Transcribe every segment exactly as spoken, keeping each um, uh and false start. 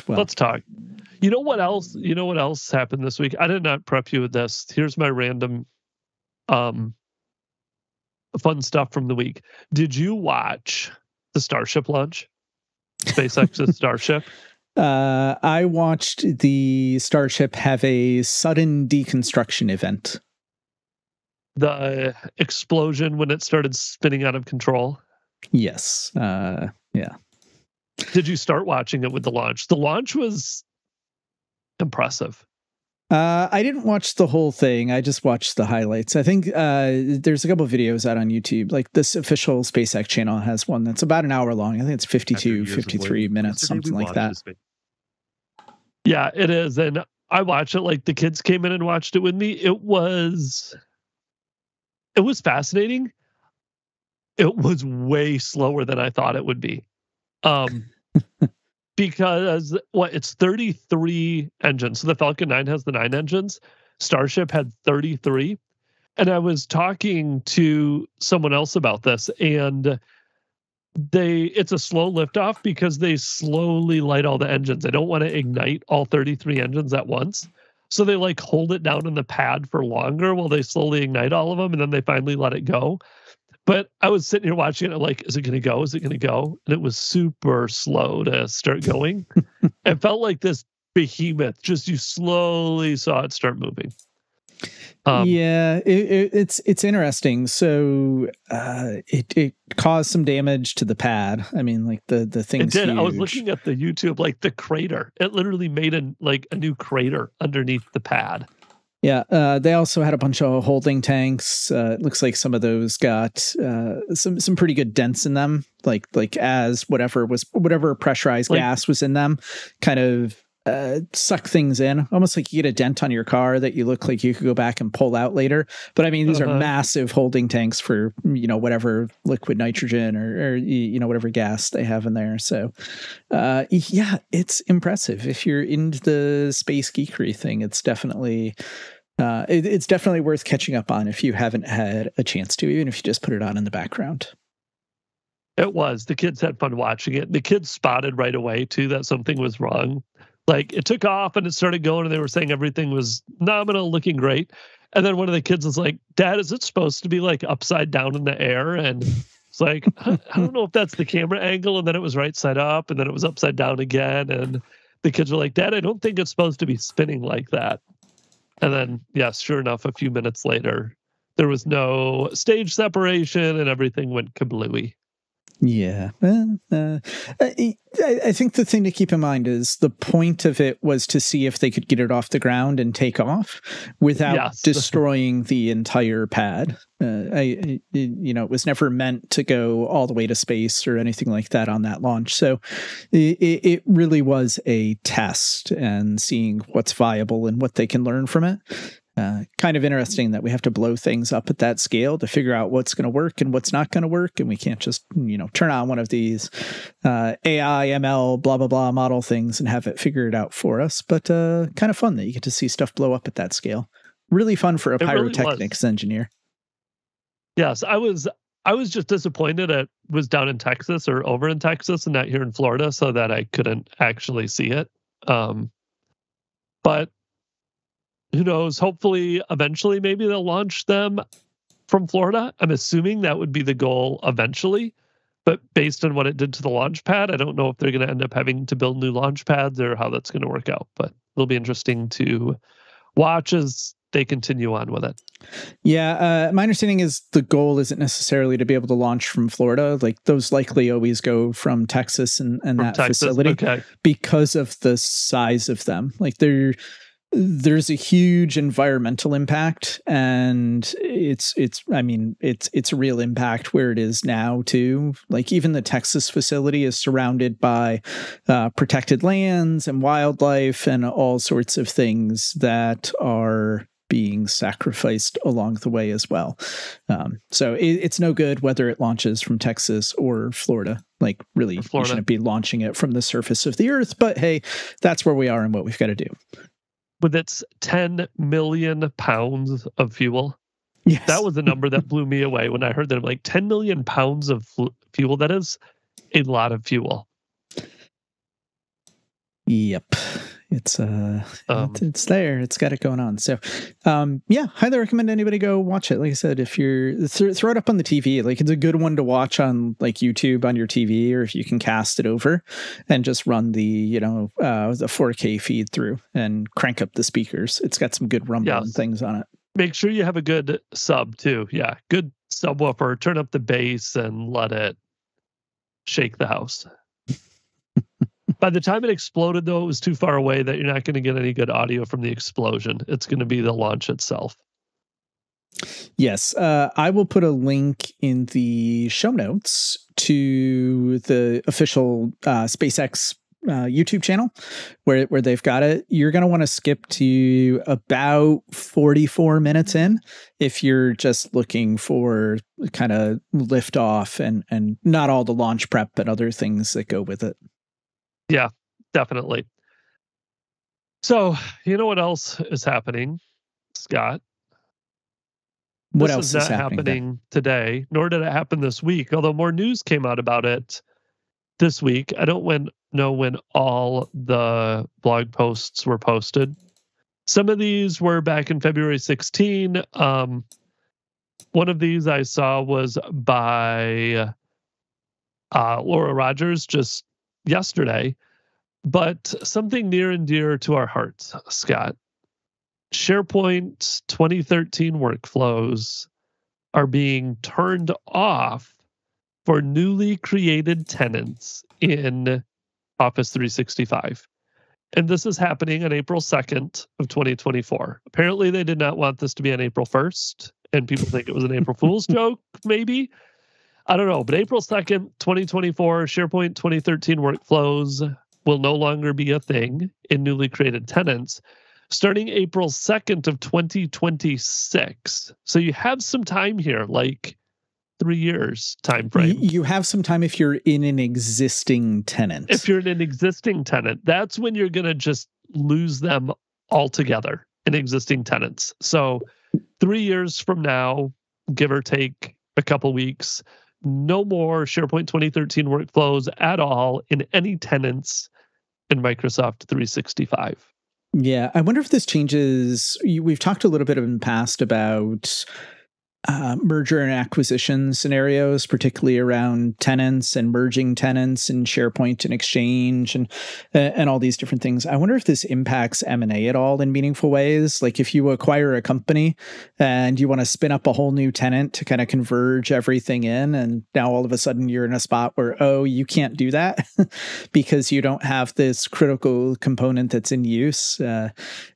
let's well. let's talk. You know what else? You know what else happened this week? I did not prep you with this. Here's my random, um, fun stuff from the week. Did you watch the Starship launch? SpaceX's Starship. Uh, I watched the Starship have a sudden deconstruction event. The explosion when it started spinning out of control. Yes. Uh, yeah. Did you start watching it with the launch? The launch was impressive. Uh, I didn't watch the whole thing. I just watched the highlights. I think uh, there's a couple of videos out on YouTube. Like this official SpaceX channel has one that's about an hour long. I think it's fifty-two, fifty-three minutes, something like that. Yeah, it is. And I watched it. Like the kids came in and watched it with me. It was, it was fascinating. It was way slower than I thought it would be. Um, because what it's thirty-three engines. So the Falcon Nine has the nine engines. Starship had thirty-three. And I was talking to someone else about this, and they it's a slow liftoff because they slowly light all the engines. They don't want to ignite all thirty-three engines at once. So they like hold it down in the pad for longer while they slowly ignite all of them, and then they finally let it go. But I was sitting here watching it. I'm like, is it going to go? Is it going to go? And it was super slow to start going. It felt like this behemoth. Just you slowly saw it start moving. Um, yeah, it, it, it's it's interesting. So uh, it it caused some damage to the pad. I mean, like the the thing's it did. Huge. I was looking at the YouTube, like the crater. It literally made a like a new crater underneath the pad. Yeah, uh, they also had a bunch of holding tanks. Uh, it looks like some of those got uh, some some pretty good dents in them. Like like as whatever was whatever pressurized like, gas was in them, kind of uh, suck things in. Almost like you get a dent on your car that you look like you could go back and pull out later. But I mean, these uh-huh. are massive holding tanks for you know whatever liquid nitrogen or, or you know whatever gas they have in there. So uh, yeah, it's impressive. If you're into the space geekery thing, it's definitely. Uh, it, it's definitely worth catching up on if you haven't had a chance to, even if you just put it on in the background. It was. The kids had fun watching it. The kids spotted right away, too, that something was wrong. Like, it took off and it started going, and they were saying everything was nominal, looking great. And then one of the kids was like, Dad, is it supposed to be, like, upside down in the air? And it's like, I, I don't know if that's the camera angle. And then it was right side up, and then it was upside down again. And the kids were like, Dad, I don't think it's supposed to be spinning like that. And then, yes, sure enough, a few minutes later, there was no stage separation and everything went kablooey. Yeah. Well, uh, I, I think the thing to keep in mind is the point of it was to see if they could get it off the ground and take off without yes. destroying the entire pad. Uh, I, I, you know, it was never meant to go all the way to space or anything like that on that launch. So it, it really was a test and seeing what's viable and what they can learn from it. Uh, kind of interesting that we have to blow things up at that scale to figure out what's going to work and what's not going to work. And we can't just, you know, turn on one of these uh, A I, M L, blah, blah, blah model things and have it figure it out for us. But uh, kind of fun that you get to see stuff blow up at that scale. Really fun for a pyrotechnics engineer. Yes, I was I was just disappointed it was down in Texas or over in Texas and not here in Florida so that I couldn't actually see it. Um, but who knows? Hopefully, eventually, maybe they'll launch them from Florida. I'm assuming that would be the goal eventually. But based on what it did to the launch pad, I don't know if they're going to end up having to build new launch pads or how that's going to work out. But it'll be interesting to watch as they continue on with it. Yeah. Uh, my understanding is the goal isn't necessarily to be able to launch from Florida. Like those likely always go from Texas and, and that Texas, facility okay. because of the size of them. Like they're... There's a huge environmental impact, and it's it's. I mean, it's it's a real impact where it is now too. Like even the Texas facility is surrounded by uh, protected lands and wildlife and all sorts of things that are being sacrificed along the way as well. Um, so it, it's no good whether it launches from Texas or Florida. Like really, Florida. You shouldn't be launching it from the surface of the earth. But hey, that's where we are and what we've got to do. With its ten million pounds of fuel. Yes. That was a number that blew me away when I heard that. I'm like, ten million pounds of fuel. That is a lot of fuel. Yep. It's uh, um, it, it's there. It's got it going on. So, um, yeah, highly recommend anybody go watch it. Like I said, if you're th throw it up on the T V, like it's a good one to watch on like YouTube on your T V, or if you can cast it over and just run the you know uh, the four K feed through and crank up the speakers. It's got some good rumbling yes. things on it. Make sure you have a good sub too. Yeah, good subwoofer. Turn up the bass and let it shake the house. By the time it exploded, though, it was too far away that you're not going to get any good audio from the explosion. It's going to be the launch itself. Yes. Uh, I will put a link in the show notes to the official uh, SpaceX uh, YouTube channel where, where they've got it. You're going to want to skip to about forty-four minutes in if you're just looking for kind of liftoff and, and not all the launch prep, but other things that go with it. Yeah, definitely. So, you know what else is happening, Scott? What else is not happening today, nor did it happen this week, although more news came out about it this week. I don't when, know when all the blog posts were posted. Some of these were back in February sixteenth. Um, one of these I saw was by uh, Laura Rogers, just yesterday, but something near and dear to our hearts, Scott. SharePoint twenty thirteen workflows are being turned off for newly created tenants in Office three sixty-five. And this is happening on April second of twenty twenty-four. Apparently they did not want this to be on April first, and people think it was an April Fool's joke, maybe. I don't know, but April second, twenty twenty-four, SharePoint twenty thirteen workflows will no longer be a thing in newly created tenants starting April second of twenty twenty-six. So you have some time here, like three years time frame. You have some time if you're in an existing tenant. If you're in an existing tenant, that's when you're going to just lose them altogether in existing tenants. So three years from now, give or take a couple weeks, no more SharePoint twenty thirteen workflows at all in any tenants in Microsoft three sixty-five. Yeah, I wonder if this changes. We've talked a little bit in the past about uh, merger and acquisition scenarios, particularly around tenants and merging tenants and SharePoint and Exchange and and all these different things. I wonder if this impacts M and A at all in meaningful ways. Like if you acquire a company and you want to spin up a whole new tenant to kind of converge everything in, and now all of a sudden you're in a spot where, oh, you can't do that because you don't have this critical component that's in use. Uh,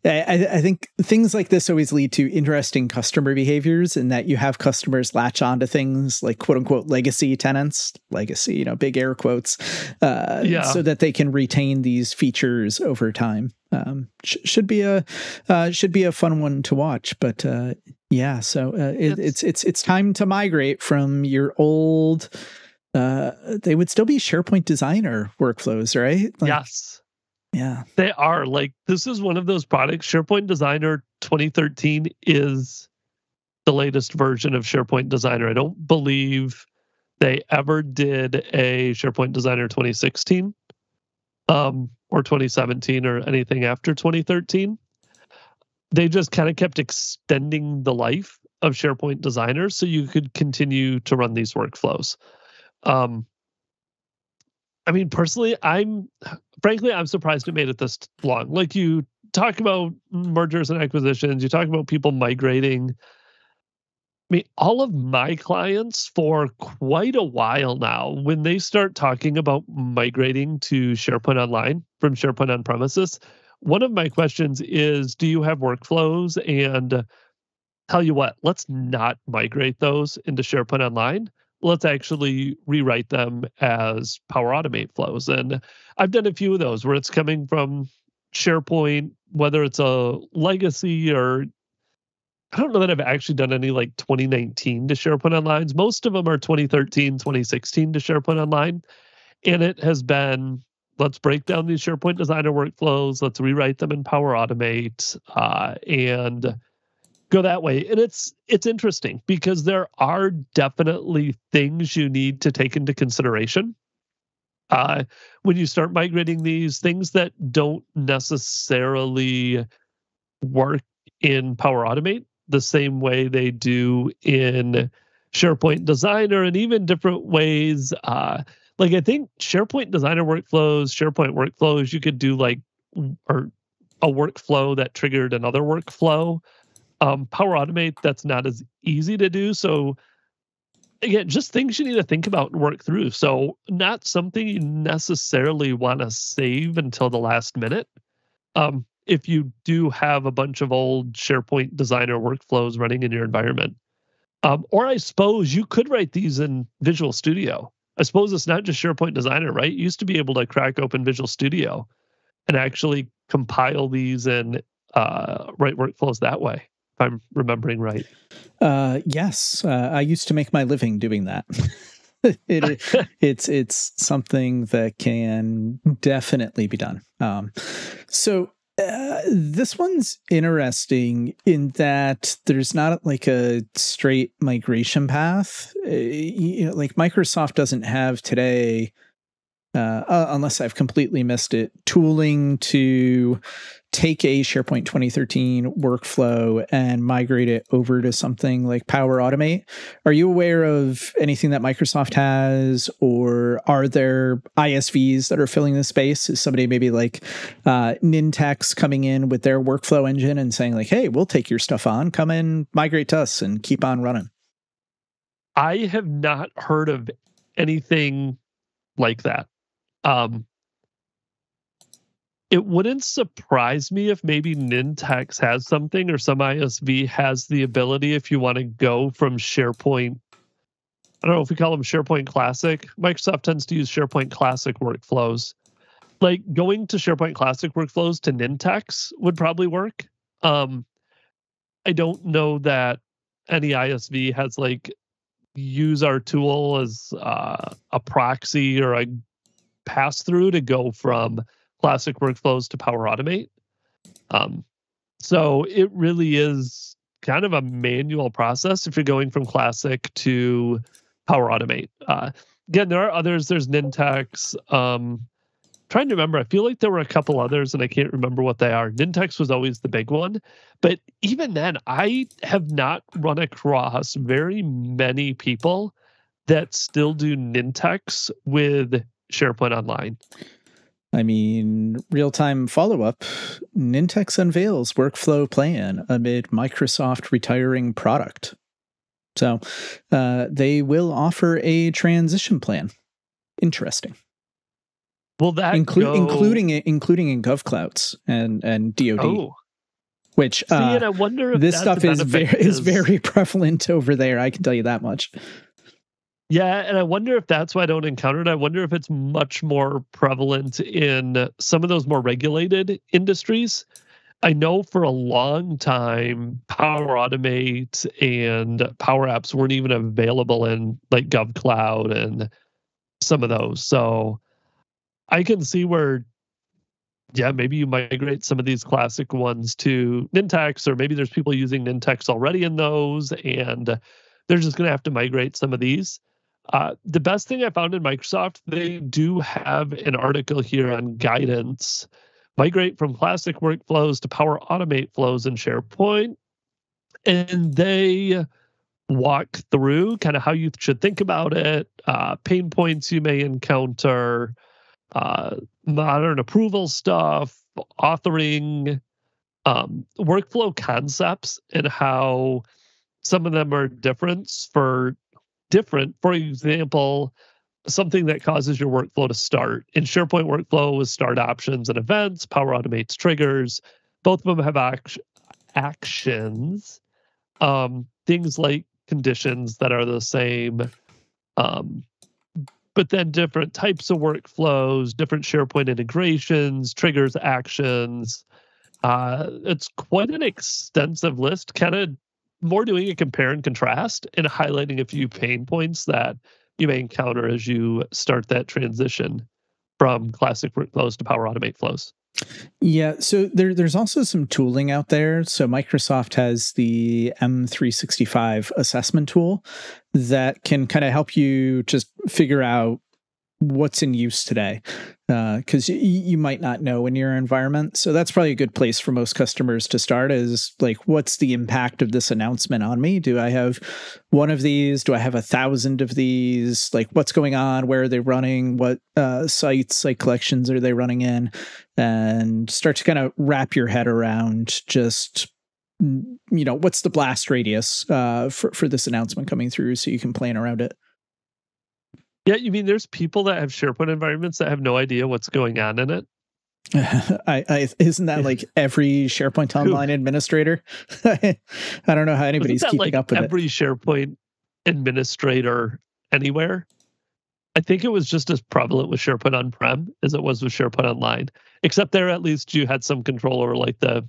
I, I think things like this always lead to interesting customer behaviors, and that you You have customers latch onto things like quote unquote legacy tenants, legacy, you know, big air quotes, uh, yeah. so that they can retain these features over time. Um, sh should be a uh, should be a fun one to watch. But uh, yeah, so uh, it, it's it's it's time to migrate from your old. Uh, they would still be SharePoint Designer workflows, right? Like, yes. Yeah, they are. Like this is one of those products. SharePoint Designer twenty thirteen is the latest version of SharePoint Designer. I don't believe they ever did a SharePoint Designer twenty sixteen um, or twenty seventeen or anything after twenty thirteen. They just kind of kept extending the life of SharePoint Designer so you could continue to run these workflows. Um, I mean, personally, I'm frankly, I'm surprised it made it this long. Like you talk about mergers and acquisitions, you talk about people migrating. I mean, all of my clients for quite a while now, when they start talking about migrating to SharePoint Online from SharePoint on-premises, one of my questions is, do you have workflows? And tell you what, let's not migrate those into SharePoint Online. Let's actually rewrite them as Power Automate flows. And I've done a few of those where it's coming from SharePoint, whether it's a legacy or I don't know that I've actually done any like twenty nineteen to SharePoint Online. Most of them are twenty thirteen, twenty sixteen to SharePoint Online. And it has been, let's break down these SharePoint Designer workflows. Let's rewrite them in Power Automate uh, and go that way. And it's, it's interesting because there are definitely things you need to take into consideration. uh, when you start migrating these, things that don't necessarily work in Power Automate the same way they do in SharePoint Designer, and even different ways. Uh, like I think SharePoint Designer workflows, SharePoint workflows, you could do like or a workflow that triggered another workflow. Um, Power Automate, that's not as easy to do. So again, just things you need to think about and work through. So not something you necessarily want to save until the last minute. Um, if you do have a bunch of old SharePoint Designer workflows running in your environment. Um, or I suppose you could write these in Visual Studio. I suppose it's not just SharePoint Designer, right? You used to be able to crack open Visual Studio and actually compile these and uh, write workflows that way, if I'm remembering right. Uh, yes, uh, I used to make my living doing that. it, it, it's, it's something that can definitely be done. Um, so... Uh, this one's interesting in that there's not like a straight migration path. Uh, you know, like Microsoft doesn't have today, uh, uh, unless I've completely missed it, tooling to take a SharePoint twenty thirteen workflow and migrate it over to something like Power Automate. Are you aware of anything that Microsoft has, or are there I S Vs that are filling the space? Is somebody maybe like uh, Nintex coming in with their workflow engine and saying like, hey, we'll take your stuff on, come in, migrate to us and keep on running? I have not heard of anything like that. Um, It wouldn't surprise me if maybe Nintex has something, or some I S V has the ability, if you want to go from SharePoint, I don't know if we call them SharePoint Classic. Microsoft tends to use SharePoint Classic workflows. Like going to SharePoint Classic workflows to Nintex would probably work. Um, I don't know that any I S V has like use our tool as uh, a proxy or a pass through to go from Classic workflows to Power Automate. Um, so it really is kind of a manual process if you're going from Classic to Power Automate. Uh, again, there are others. There's Nintex. Um, trying to remember, I feel like there were a couple others and I can't remember what they are. Nintex was always the big one. But even then, I have not run across very many people that still do Nintex with SharePoint Online. I mean, real-time follow-up, Nintex unveils workflow plan amid Microsoft retiring product. So uh, they will offer a transition plan. Interesting. Will that Inclu go... including including in GovClouds and and D O D, oh. which uh, See, and I wonder if this stuff is very is... is very prevalent over there. I can tell you that much. Yeah, and I wonder if that's why I don't encounter it. I wonder if it's much more prevalent in some of those more regulated industries. I know for a long time, Power Automate and Power Apps weren't even available in like GovCloud and some of those. So I can see where, yeah, maybe you migrate some of these classic ones to Nintex, or maybe there's people using Nintex already in those, and they're just going to have to migrate some of these. Uh, the best thing I found in Microsoft, they do have an article here on guidance. Migrate from classic workflows to Power Automate flows in SharePoint. And they walk through kind of how you should think about it, uh, pain points you may encounter, uh, modern approval stuff, authoring, um, workflow concepts, and how some of them are different for... different. For example, something that causes your workflow to start. In SharePoint workflow was start options and events, Power Automate's triggers. Both of them have act actions, um, things like conditions that are the same, um, but then different types of workflows, different SharePoint integrations, triggers, actions. Uh, it's quite an extensive list, kind of more doing a compare and contrast and highlighting a few pain points that you may encounter as you start that transition from classic workflows to Power Automate flows. Yeah, so there, there's also some tooling out there. So Microsoft has the M three sixty-five assessment tool that can kind of help you just figure out what's in use today, because uh, you might not know in your environment. So that's probably a good place for most customers to start is like, what's the impact of this announcement on me? Do I have one of these? Do I have a thousand of these? Like, what's going on? Where are they running? What uh, sites, site collections are they running in? And start to kind of wrap your head around just, you know, what's the blast radius uh, for, for this announcement coming through so you can plan around it. Yeah, you mean there's people that have SharePoint environments that have no idea what's going on in it? I, I isn't that like every SharePoint Online administrator? I don't know how anybody's keeping like up with every it. Every SharePoint administrator anywhere. I think it was just as prevalent with SharePoint on-prem as it was with SharePoint Online, except there at least you had some control over like the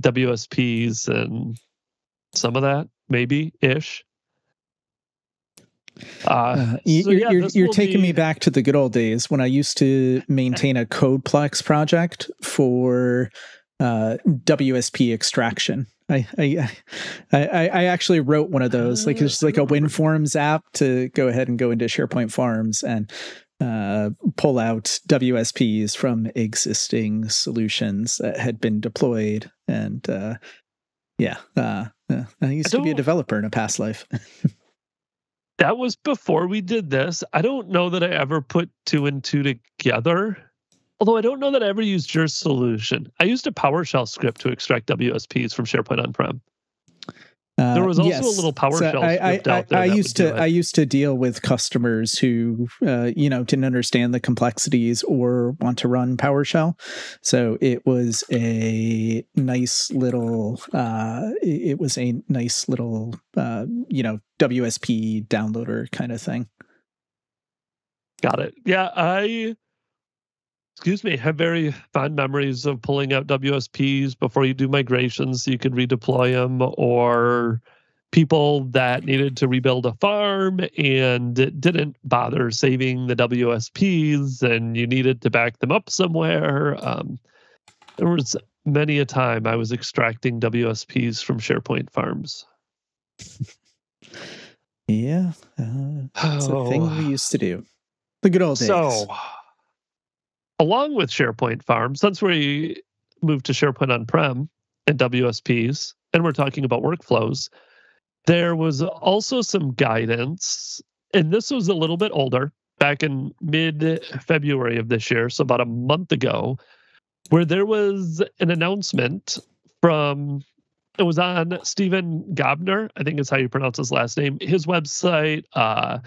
W S Ps and some of that, maybe-ish. Uh, uh, so you're yeah, you're, you're taking be... me back to the good old days when I used to maintain a CodePlex project for uh, W S P extraction. I I, I I actually wrote one of those. Like it's like a WinForms app to go ahead and go into SharePoint Forms and uh, pull out W S Ps from existing solutions that had been deployed. And uh, yeah, uh, I used I to be a developer in a past life. That was before we did this. I don't know that I ever put two and two together, although I don't know that I ever used your solution. I used a PowerShell script to extract W S Ps from SharePoint on-prem. Uh, there was also yes. a little PowerShell so I, script I, I, out there. I used to I used to deal with customers who uh, you know, didn't understand the complexities or want to run PowerShell. So it was a nice little uh, it was a nice little uh, you know, W S P downloader kind of thing. Got it. Yeah, I excuse me, have very fond memories of pulling out W S Ps before you do migrations so you could redeploy them, or people that needed to rebuild a farm and didn't bother saving the W S Ps and you needed to back them up somewhere. Um, there was many a time I was extracting W S Ps from SharePoint farms. Yeah, it's uh, oh. a thing we used to do. The good old days. So, along with SharePoint Farms, since we moved to SharePoint on-prem and W S Ps, and we're talking about workflows, there was also some guidance, and this was a little bit older, back in mid-February of this year, so about a month ago, where there was an announcement from, it was on Stefan Gossner, I think is how you pronounce his last name, his website, uh,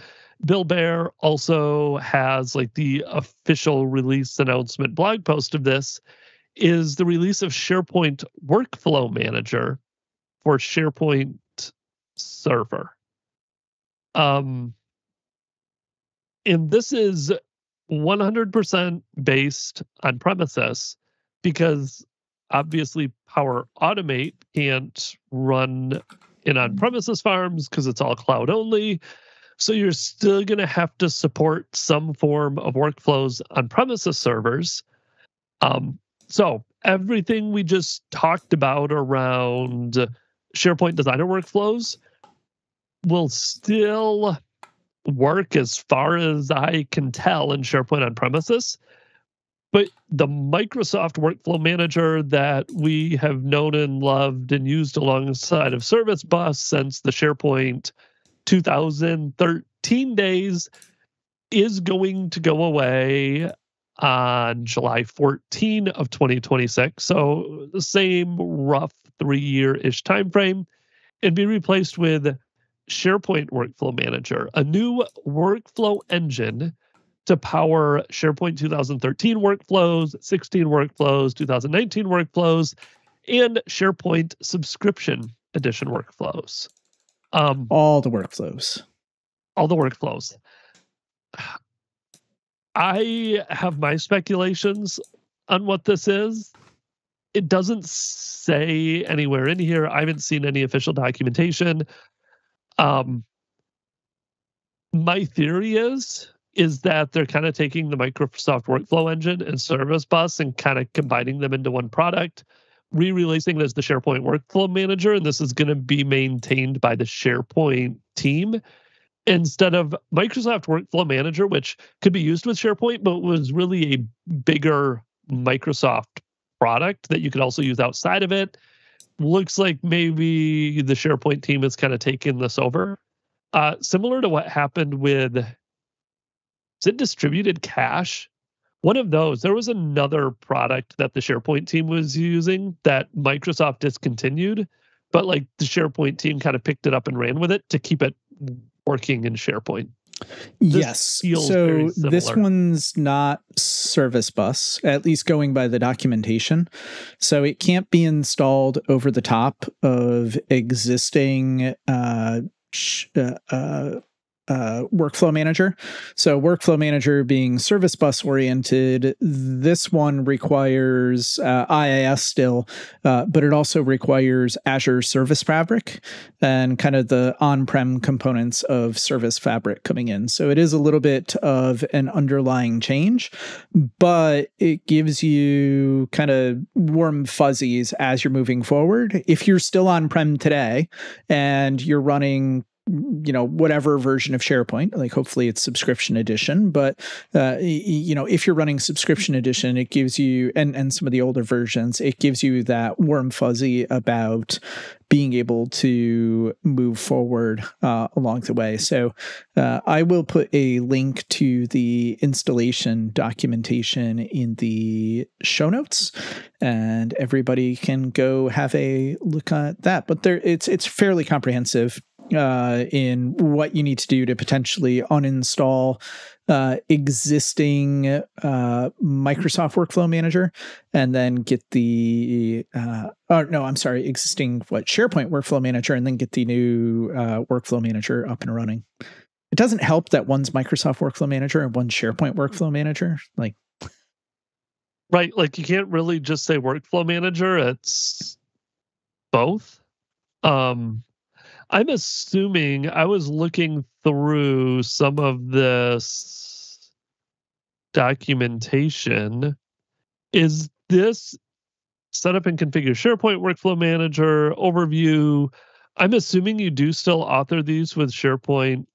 Bill Baer also has like the official release announcement blog post of this, is the release of SharePoint Workflow Manager for SharePoint Server. Um, and this is one hundred percent based on premises because obviously Power Automate can't run in on-premises farms because it's all cloud only. So you're still going to have to support some form of workflows on premises servers. Um, so everything we just talked about around SharePoint Designer workflows will still work as far as I can tell in SharePoint on premises. But the Microsoft Workflow Manager that we have known and loved and used alongside of Service Bus since the SharePoint two thousand thirteen days is going to go away on July fourteenth of twenty twenty-six. So the same rough three-year-ish time frame, and be replaced with SharePoint Workflow Manager, a new workflow engine to power SharePoint two thousand thirteen workflows, sixteen workflows, two thousand nineteen workflows, and SharePoint Subscription Edition workflows. Um, all the workflows. All the workflows. I have my speculations on what this is. It doesn't say anywhere in here. I haven't seen any official documentation. Um, my theory is, is that they're kind of taking the Microsoft Workflow Engine and Service Bus and kind of combining them into one product, re-releasing it as the SharePoint Workflow Manager, and this is going to be maintained by the SharePoint team. instead of Microsoft Workflow Manager, which could be used with SharePoint, but was really a bigger Microsoft product that you could also use outside of it. Looks like maybe the SharePoint team has kind of taken this over. Uh, similar to what happened with, is it distributed cache? One of those, there was another product that the SharePoint team was using that Microsoft discontinued, but like the SharePoint team kind of picked it up and ran with it to keep it working in SharePoint. This yes. So this one's not Service Bus, at least going by the documentation. So it can't be installed over the top of existing uh, uh, uh, Workflow Manager. So Workflow Manager being Service Bus oriented, this one requires uh, I I S still, uh, but it also requires Azure Service Fabric and kind of the on-prem components of Service Fabric coming in. So it is a little bit of an underlying change, but it gives you kind of warm fuzzies as you're moving forward. If you're still on-prem today and you're running, you know, whatever version of SharePoint, like hopefully it's subscription edition, but, uh, you know, if you're running subscription edition, it gives you, and, and some of the older versions, it gives you that warm fuzzy about being able to move forward uh, along the way. So uh, I will put a link to the installation documentation in the show notes, and everybody can go have a look at that. But there, it's it's fairly comprehensive uh, in what you need to do to potentially uninstall uh, existing uh, Microsoft Workflow Manager, and then get the, uh, oh no, I'm sorry, existing what SharePoint Workflow Manager, and then get the new uh, Workflow Manager up and running. It doesn't help that one's Microsoft Workflow Manager and one's SharePoint Workflow Manager, like. Right, like you can't really just say Workflow Manager, it's both. Um, I'm assuming, I was looking through some of this documentation. Is this setup and configure SharePoint Workflow Manager overview? I'm assuming you do still author these with SharePoint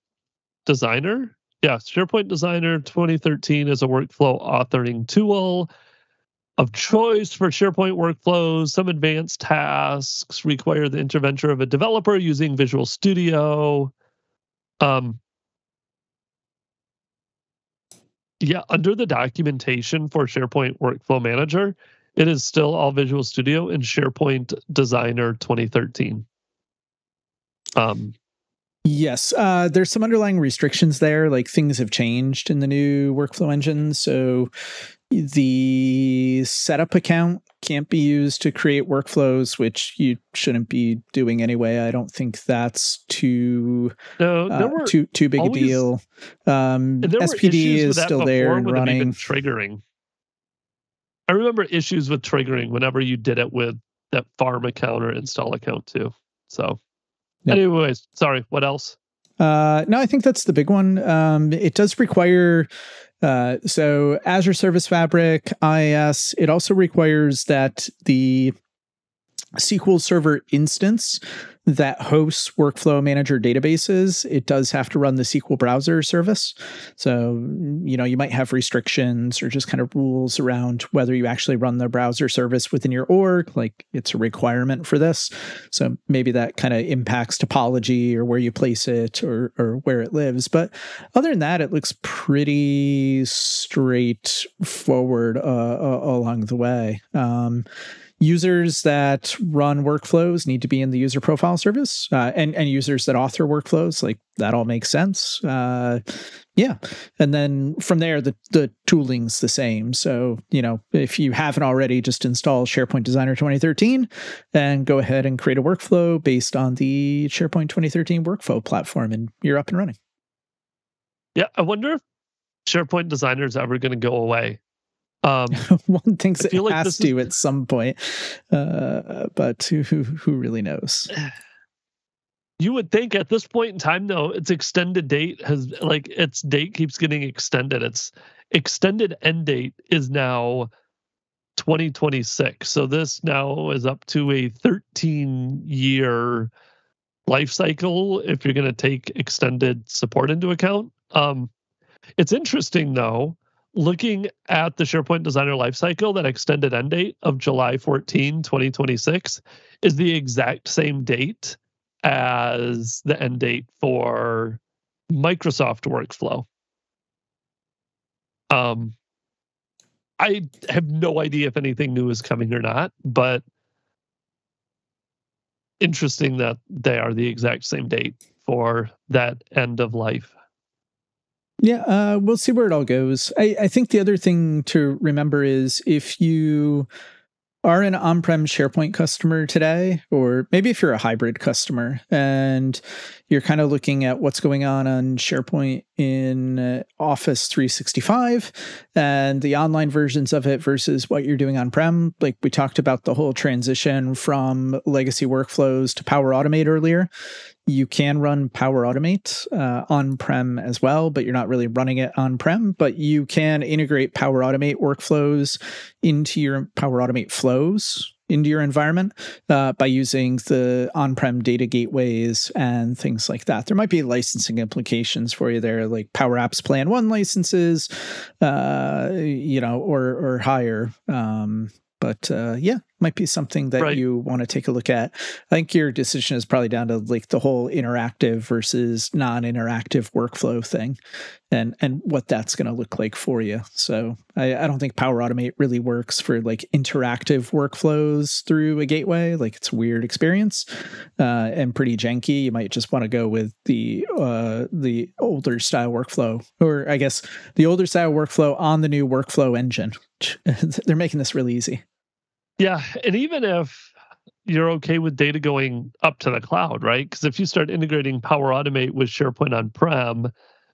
Designer. Yes, SharePoint Designer twenty thirteen is a workflow authoring tool of choice for SharePoint workflows. Some advanced tasks require the intervention of a developer using Visual Studio. Um, yeah, under the documentation for SharePoint Workflow Manager, it is still all Visual Studio and SharePoint Designer twenty thirteen. Um, Yes, uh, there's some underlying restrictions there, like things have changed in the new workflow engine. So the setup account can't be used to create workflows, which you shouldn't be doing anyway. I don't think that's too no, uh, were too too big always, a deal. Um, S P D is still there and running. Even triggering. I remember issues with triggering whenever you did it with that farm account or install account too. So. Yep. Anyways, sorry, what else? Uh, no, I think that's the big one. Um, it does require, uh, so Azure Service Fabric, I I S, it also requires that the S Q L Server instance that hosts Workflow Manager databases, it does have to run the S Q L Browser service. So, you know, you might have restrictions or just kind of rules around whether you actually run the browser service within your org, like it's a requirement for this. So maybe that kind of impacts topology or where you place it or, or where it lives. But other than that, it looks pretty straightforward uh, uh, along the way. Um, Users that run workflows need to be in the user profile service, uh, and, and users that author workflows, like that all makes sense. Uh, yeah. And then from there, the, the tooling's the same. So, you know, if you haven't already, just install SharePoint Designer twenty thirteen and go ahead and create a workflow based on the SharePoint twenty thirteen workflow platform, and you're up and running. Yeah. I wonder if SharePoint Designer is ever going to go away. Um, One thinks it like has to is... at some point, uh, but who, who who really knows? You would think at this point in time, though, its extended date has like its date keeps getting extended. Its extended end date is now twenty twenty-six. So this now is up to a thirteen year life cycle if you're going to take extended support into account. Um, it's interesting, though, looking at the SharePoint Designer lifecycle, that extended end date of July fourteenth, twenty twenty-six is the exact same date as the end date for Microsoft Workflow. Um, I have no idea if anything new is coming or not, but interesting that they are the exact same date for that end of life. Yeah, uh, we'll see where it all goes. I, I think the other thing to remember is if you are an on-prem SharePoint customer today, or maybe if you're a hybrid customer and you're kind of looking at what's going on on SharePoint in uh, Office three sixty-five and the online versions of it versus what you're doing on-prem, like we talked about the whole transition from legacy workflows to Power Automate earlier. You can run Power Automate uh, on-prem as well, but you're not really running it on-prem, but you can integrate Power Automate workflows into your Power Automate flows into your environment uh, by using the on-prem data gateways and things like that. There might be licensing implications for you there, like Power Apps Plan One licenses, uh, you know, or, or higher. Um, But uh, yeah, might be something that right. you want to take a look at. I think your decision is probably down to like the whole interactive versus non-interactive workflow thing and, and what that's going to look like for you. So I, I don't think Power Automate really works for like interactive workflows through a gateway. Like it's a weird experience uh, and pretty janky. You might just want to go with the, uh, the older style workflow, or I guess the older style workflow on the new workflow engine. They're making this really easy. Yeah, and even if you're okay with data going up to the cloud, right? Because if you start integrating Power Automate with SharePoint on-prem, I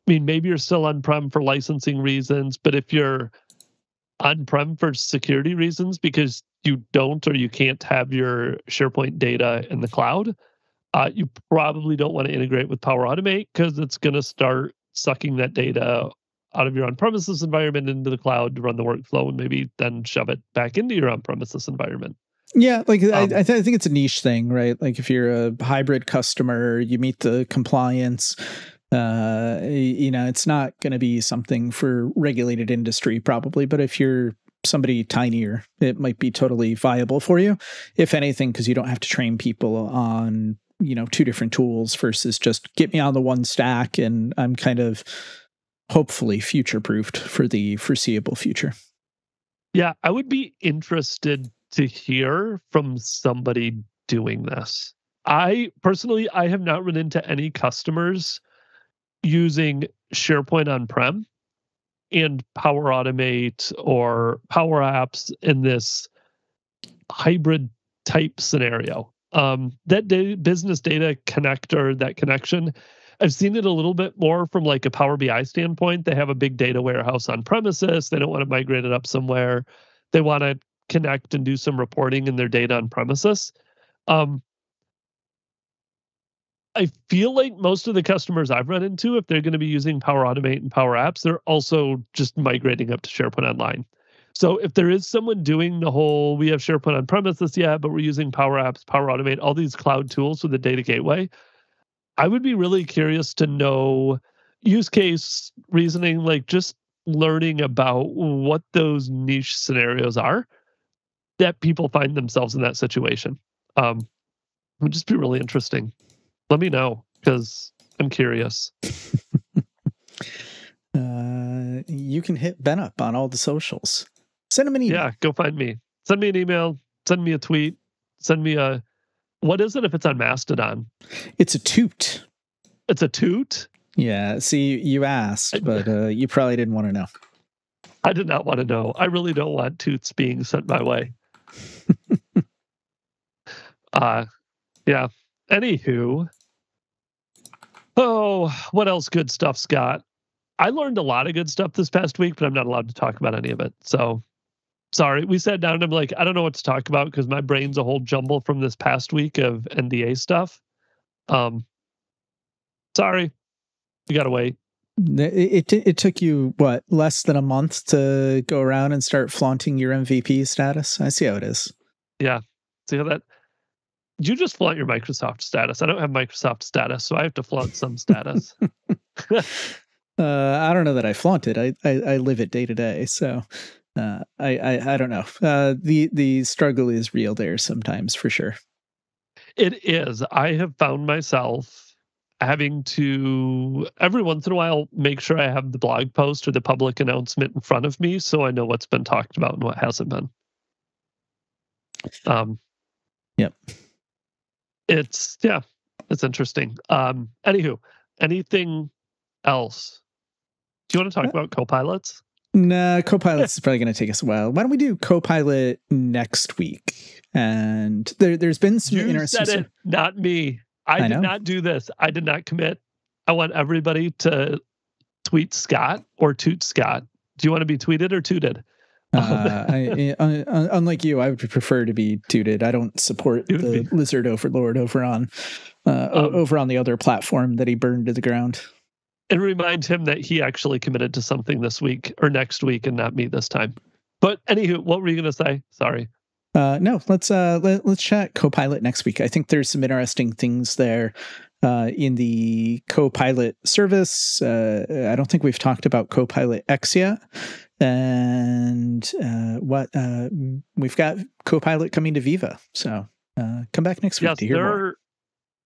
mean, maybe you're still on-prem for licensing reasons, but if you're on-prem for security reasons because you don't or you can't have your SharePoint data in the cloud, uh, you probably don't want to integrate with Power Automate because it's going to start sucking that data out of your on-premises environment into the cloud to run the workflow and maybe then shove it back into your on-premises environment. Yeah, like um, I, I, th I think it's a niche thing, right? Like if you're a hybrid customer, you meet the compliance, uh, you know, it's not going to be something for regulated industry probably, but if you're somebody tinier, it might be totally viable for you, if anything, because you don't have to train people on, you know, two different tools versus just get me on the one stack and I'm kind of hopefully future-proofed for the foreseeable future. Yeah, I would be interested to hear from somebody doing this. I personally, I have not run into any customers using SharePoint on-prem and Power Automate or Power Apps in this hybrid type scenario. Um, that data, business data connector, that connection, I've seen it a little bit more from like a Power B I standpoint. They have a big data warehouse on premises. They don't want to migrate it up somewhere. They want to connect and do some reporting in their data on premises. Um, I feel like most of the customers I've run into, if they're going to be using Power Automate and Power Apps, they're also just migrating up to SharePoint Online. So if there is someone doing the whole, we have SharePoint on premises, yeah, but we're using Power Apps, Power Automate, all these cloud tools with the data gateway, I would be really curious to know use case reasoning, like just learning about what those niche scenarios are that people find themselves in that situation. Um, it would just be really interesting. Let me know, because I'm curious. uh, you can hit Ben up on all the socials. Send him an email. Yeah, go find me. Send me an email. Send me a tweet. Send me a... What is it if it's on Mastodon? It's a toot. It's a toot? Yeah. See, you asked, but uh, you probably didn't want to know. I did not want to know. I really don't want toots being sent my way. uh, yeah. Anywho. Oh, what else good stuff, Scott? I learned a lot of good stuff this past week, but I'm not allowed to talk about any of it, so... Sorry, we sat down and I'm like, I don't know what to talk about because my brain's a whole jumble from this past week of N D A stuff. Um, sorry, you got to wait. It, it, it took you, what, less than a month to go around and start flaunting your M V P status? I see how it is. Yeah, see how that... you just flaunt your Microsoft status? I don't have Microsoft status, so I have to flaunt some status. uh, I don't know that I flaunt it. I, I, I live it day to day. So uh, I, I, I don't know. Uh, the, the struggle is real there sometimes, for sure. It is. I have found myself having to, every once in a while, make sure I have the blog post or the public announcement in front of me so I know what's been talked about and what hasn't been. Um, yep. It's, yeah, it's interesting. Um, anywho, anything else? Do you want to talk uh, about Copilots? Nah, Copilot's probably going to take us a while. Why don't we do Copilot next week? And there, there's been some you interesting... You said it, not me. I, I did know. not do this. I did not commit. I want everybody to tweet Scott or toot Scott. Do you want to be tweeted or tooted? uh, I, I, unlike you, I would prefer to be tooted. I don't support the lizard overlord over on uh, um, over on the other platform that he burned to the ground. And remind him that he actually committed to something this week or next week and not me this time. But anywho, what were you going to say? Sorry. Uh, no, let's uh, let, let's chat Copilot next week. I think there's some interesting things there. Uh, in the Copilot service, uh, I don't think we've talked about Copilot X yet, and uh, what uh, we've got Copilot coming to Viva. So uh, come back next week yes, to hear there more. Are,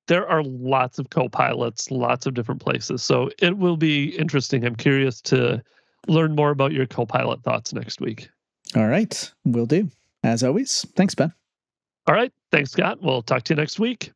there are lots of Copilots, lots of different places. So it will be interesting. I'm curious to learn more about your Copilot thoughts next week. All right, will do. As always, thanks, Ben. All right, thanks, Scott. We'll talk to you next week.